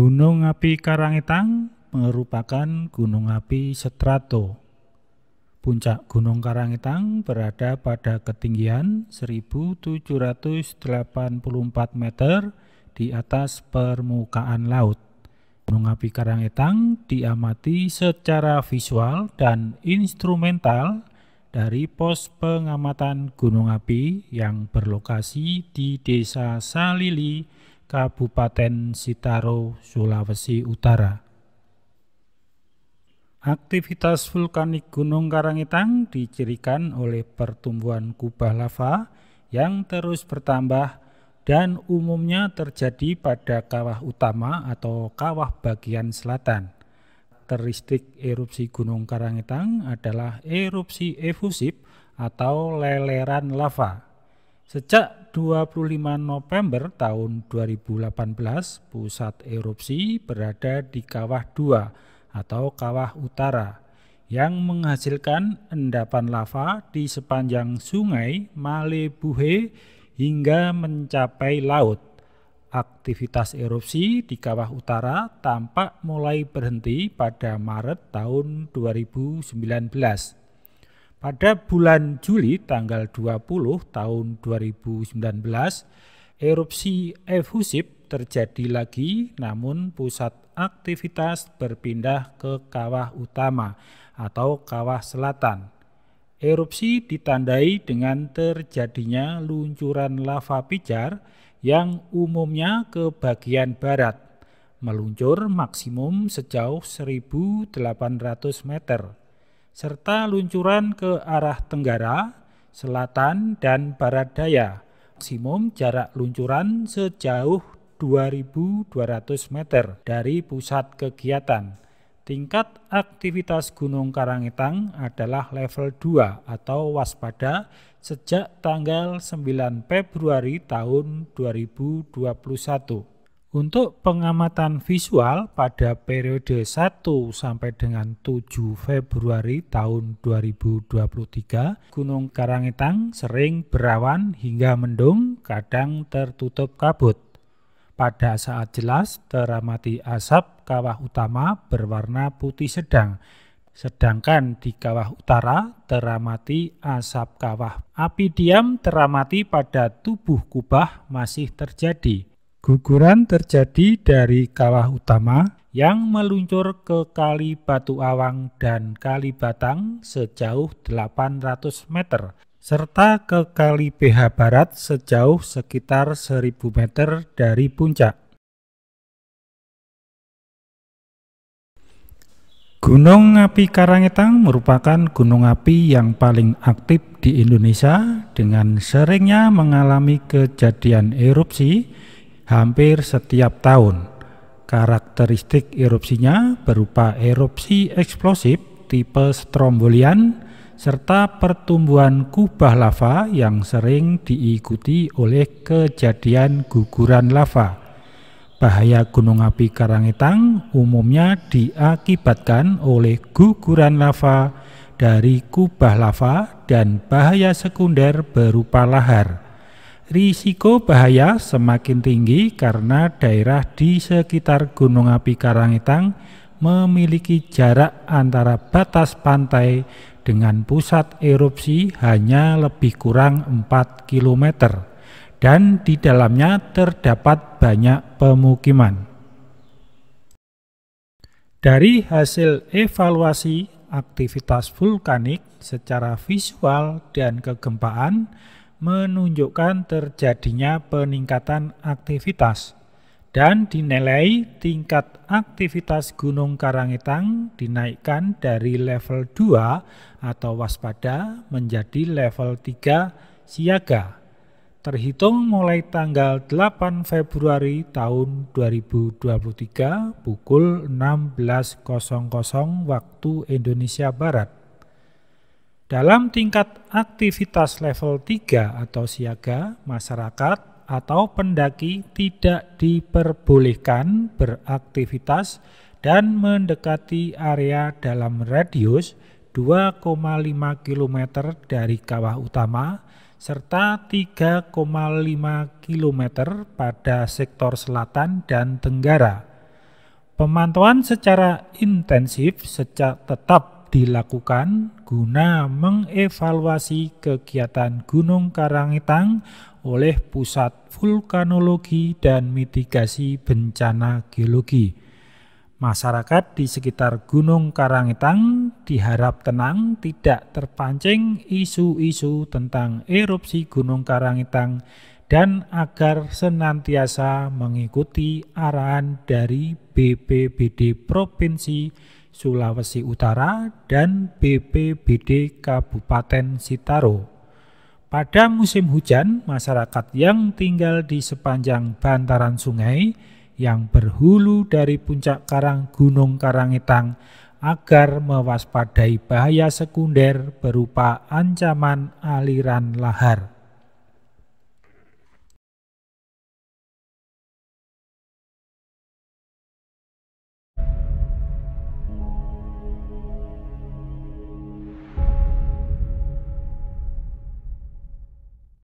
Gunung Api Karangetang merupakan gunung api strato. Puncak Gunung Karangetang berada pada ketinggian 1.784 meter di atas permukaan laut. Gunung Api Karangetang diamati secara visual dan instrumental dari pos pengamatan gunung api yang berlokasi di Desa Salili, Kabupaten Sitaro, Sulawesi Utara. Aktivitas vulkanik Gunung Karangetang dicirikan oleh pertumbuhan kubah lava yang terus bertambah dan umumnya terjadi pada kawah utama atau kawah bagian selatan. Karakteristik erupsi Gunung Karangetang adalah erupsi efusif atau leleran lava. Sejak 25 November tahun 2018, pusat erupsi berada di Kawah 2 atau Kawah Utara yang menghasilkan endapan lava di sepanjang sungai Malebohe hingga mencapai laut. Aktivitas erupsi di Kawah Utara tampak mulai berhenti pada Maret tahun 2019. Pada bulan Juli tanggal 20 tahun 2019, erupsi efusif terjadi lagi, namun pusat aktivitas berpindah ke kawah utama atau kawah selatan. Erupsi ditandai dengan terjadinya luncuran lava pijar yang umumnya ke bagian barat, meluncur maksimum sejauh 1.800 meter. Serta luncuran ke arah tenggara, selatan, dan barat daya. Maksimum jarak luncuran sejauh 2.200 meter dari pusat kegiatan. Tingkat aktivitas Gunung Karangetang adalah level 2 atau waspada sejak tanggal 9 Februari tahun 2021. Untuk pengamatan visual pada periode 1 sampai dengan 7 Februari tahun 2023, Gunung Karangetang sering berawan hingga mendung, kadang tertutup kabut. Pada saat jelas teramati asap kawah utama berwarna putih sedang, sedangkan di kawah utara teramati asap kawah. Api diam teramati pada tubuh kubah masih terjadi. Guguran terjadi dari kawah utama yang meluncur ke Kali Batu Awang dan Kali Batang sejauh 800 meter, serta ke Kali PH Barat sejauh sekitar 1.000 meter dari puncak. Gunung Api Karangetang merupakan gunung api yang paling aktif di Indonesia dengan seringnya mengalami kejadian erupsi hampir setiap tahun. Karakteristik erupsinya berupa erupsi eksplosif tipe strombolian serta pertumbuhan kubah lava yang sering diikuti oleh kejadian guguran lava. Bahaya Gunung Api Karangetang umumnya diakibatkan oleh guguran lava dari kubah lava dan bahaya sekunder berupa lahar. Risiko bahaya semakin tinggi karena daerah di sekitar Gunung Api Karangetang memiliki jarak antara batas pantai dengan pusat erupsi hanya lebih kurang 4 km dan di dalamnya terdapat banyak pemukiman. Dari hasil evaluasi aktivitas vulkanik secara visual dan kegempaan menunjukkan terjadinya peningkatan aktivitas dan dinilai tingkat aktivitas Gunung Karangetang dinaikkan dari level 2 atau waspada menjadi level 3 siaga terhitung mulai tanggal 8 Februari tahun 2023 pukul 16.00 waktu Indonesia Barat. Dalam tingkat aktivitas level 3 atau siaga, masyarakat atau pendaki tidak diperbolehkan beraktivitas dan mendekati area dalam radius 2,5 km dari kawah utama serta 3,5 km pada sektor selatan dan tenggara. Pemantauan secara intensif tetap dilakukan guna mengevaluasi kegiatan Gunung Karangetang oleh Pusat Vulkanologi dan Mitigasi Bencana Geologi. Masyarakat di sekitar Gunung Karangetang diharap tenang, tidak terpancing isu-isu tentang erupsi Gunung Karangetang, dan agar senantiasa mengikuti arahan dari BPBD Provinsi Sulawesi Utara dan BPBD Kabupaten Sitaro. Pada musim hujan, masyarakat yang tinggal di sepanjang bantaran sungai yang berhulu dari puncak karang Gunung Karangetang agar mewaspadai bahaya sekunder berupa ancaman aliran lahar.